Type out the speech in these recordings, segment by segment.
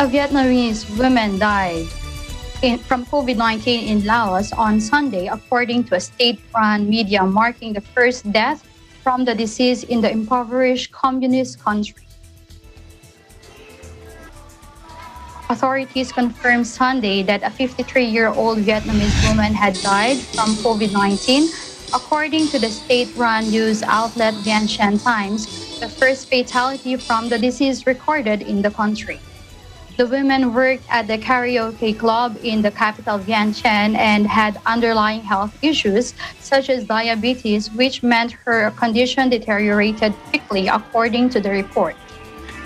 A Vietnamese woman died from COVID-19 in Laos on Sunday, according to a state-run media, marking the first death from the disease in the impoverished communist country. Authorities confirmed Sunday that a 53-year-old Vietnamese woman had died from COVID-19, according to the state-run news outlet Vientiane Times, the first fatality from the disease recorded in the country. The women worked at the karaoke club in the capital Vientiane and had underlying health issues such as diabetes, which meant her condition deteriorated quickly, according to the report.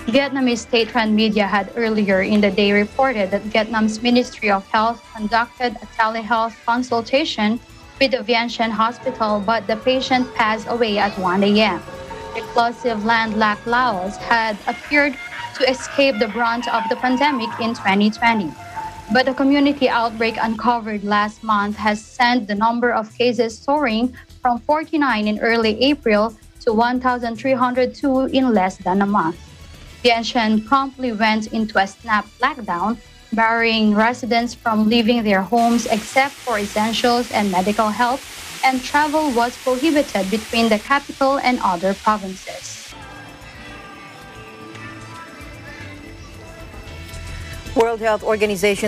Vietnamese state-run media had earlier in the day reported that Vietnam's Ministry of Health conducted a telehealth consultation with the Vientiane Hospital, but the patient passed away at 1 a.m. Reclusive landlocked Laos had appeared to escape the brunt of the pandemic in 2020. But a community outbreak uncovered last month has sent the number of cases soaring from 49 in early April to 1,302 in less than a month. Vientiane promptly went into a snap lockdown, barring residents from leaving their homes except for essentials and medical help, and travel was prohibited between the capital and other provinces. World Health Organization